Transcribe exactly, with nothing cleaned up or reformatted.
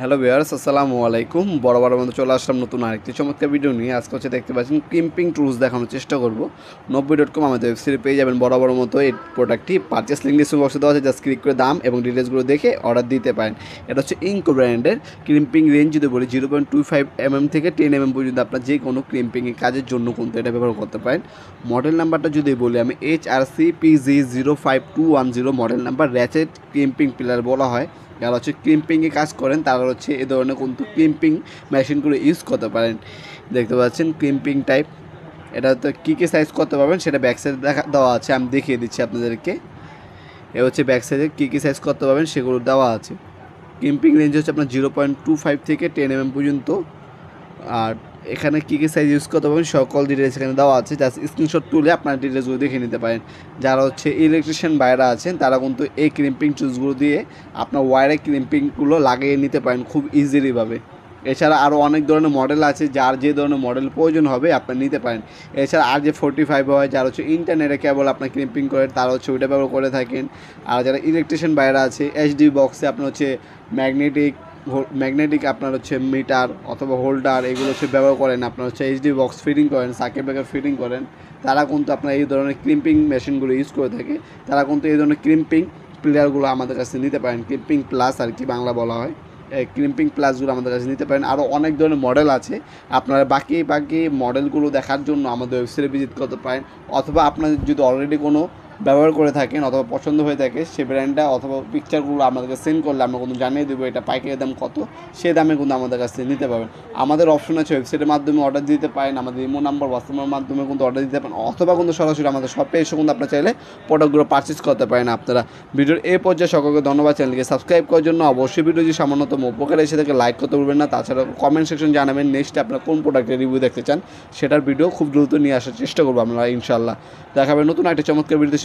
Hello viewers, আসসালামু আলাইকুম। বড় বড় বন্ধু চলে আসলাম নতুন আরেকটি চমৎকার ভিডিও নিয়ে। আজকে হচ্ছে দেখতে পাচ্ছেন ক্রিম্পিং টুলস দেখানোর চেষ্টা করব। নব্বই ডট কম আমাদের ওয়েবসাইটে পেয়ে যাবেন। বড় বড় মতো এই প্রোডাক্টটি পারচেস লিঙ্ক ডিসক্রিপশন বক্সে দেওয়া আছে, জাস্ট ক্লিক করে দাম এবং ডিটেলসগুলো দেখে অর্ডার দিতে পারেন। এটা হচ্ছে ইঙ্কো ব্র্যান্ডের ক্রিম্পিং রেঞ্জ। যদি বলি zero point two five M M থেকে টেন এম এম পর্যন্ত আপনার যে কোনো ক্রিম্পিংয়ের কাজের জন্য কিন্তু এটা ব্যবহার করতে পারেন। মডেল নাম্বারটা যদি বলি আমি H R C P G zero five two one zero model number. Ratchet crimping plier বলা হয়। যারা হচ্ছে ক্রিম্পিংয়ে কাজ করেন তারা হচ্ছে এ ধরনের কিন্তু ক্রিম্পিং মেশিনগুলো ইউজ করতে পারেন। দেখতে পাচ্ছেন ক্রিম্পিং টাইপ। এটা তো কী কী সাইজ করতে পারবেন সেটা ব্যাক সাইডে দেখা দেওয়া আছে, আমি দেখিয়ে দিচ্ছি আপনাদেরকে। এ হচ্ছে ব্যাক সাইডে কী কী সাইজ করতে পারবেন সেগুলো দেওয়া আছে। ক্রিম্পিং রেঞ্জ হচ্ছে আপনার জিরো পয়েন্ট টু ফাইভ থেকে টেন এম এম পর্যন্ত। আর এখানে কী কী সাইজ ইউজ করতে পারবেন সকল ডিটেলস এখানে দেওয়া আছে, জাস্ট স্ক্রিনশট তুলে আপনার ডিটেলসগুলো দেখে নিতে পারেন। যারা হচ্ছে ইলেকট্রিশিয়ান বাইরা আছেন তারা কিন্তু এই ক্রিম্পিং টুলসগুলো দিয়ে আপনার ওয়ারে ক্রিম্পিংগুলো লাগিয়ে নিতে পারেন খুব ইজিলিভাবে। এছাড়া আরও অনেক ধরনের মডেল আছে, যার যে ধরনের মডেল প্রয়োজন হবে আপনার নিতে পারেন। এছাড়া আর যে ফোর্টি ফাইভ হয়, যারা হচ্ছে ইন্টারনেটে কেবল আপনার ক্রিম্পিং করে তারা হচ্ছে ওইটা ব্যবহার করে থাকেন। আর যারা ইলেকট্রিশিয়ান বাইরা আছে এইচডি বক্সে আপনার হচ্ছে ম্যাগনেটিক ম্যাগনেটিক আপনার হচ্ছে মিটার অথবা হোল্ডার এগুলো হচ্ছে ব্যবহার করেন, আপনার হচ্ছে এইচডি বক্স ফিটিং করেন, সার্কিট ব্রেকার ফিটিং করেন, তারা কিন্তু আপনার এই ধরনের ক্রিম্পিং মেশিনগুলো ইউজ করে থাকে। তারা কিন্তু এই ধরনের ক্রিম্পিং প্লেয়ারগুলো আমাদের কাছে নিতে পারেন। ক্রিম্পিং প্লাস আর কি বাংলা বলা হয়, ক্রিম্পিং প্লাসগুলো আমাদের কাছে নিতে পারেন। আরও অনেক ধরনের মডেল আছে। আপনারা বাকি বাকি মডেলগুলো দেখার জন্য আমাদের ওয়েবসাইটে ভিজিট করতে পারেন, অথবা আপনাদের যদি অলরেডি কোনো ব্যবহার করে থাকেন অথবা পছন্দ হয়ে থাকে সে ব্র্যান্ডটা অথবা পিকচারগুলো আমাদেরকে সেন্ড করলে আমরা কিন্তু জানিয়ে দেবো এটা পাইকারি দাম কত, সে দামে কিন্তু আমাদের কাছ থেকে নিতে পারবেন। আমাদের অপশন আছে হোয়াটসঅ্যাপের মাধ্যমে অর্ডার দিতে পারেন, আমাদের ইমো নাম্বার হোয়াটসঅ্যাপের মাধ্যমে কিন্তু অর্ডার দিতে পারেন, অথবা কিন্তু সরাসরি আমাদের শপে এসে কিন্তু আপনারা চাইলে প্রোডাক্টগুলো পারচেস করতে পারেন। আপনারা ভিডিওর এই পর্যায়ে সকলকে ধন্যবাদ। চ্যানেলকে সাবস্ক্রাইব করার জন্য অবশ্যই ভিডিও যদি সামান্যতম উপকার এসে থাকে লাইক করতে ভুলবেন না। তাছাড়া কমেন্ট সেকশন জানাবেন নেক্সট আপনারা কোন প্রোডাক্টের রিভিউ দেখতে চান, সেটার ভিডিও খুব দ্রুত নিয়ে আসার চেষ্টা করবো আমরা ইনশাআল্লাহ। দেখাবেন নতুন একটা চমৎকার ভিডিও।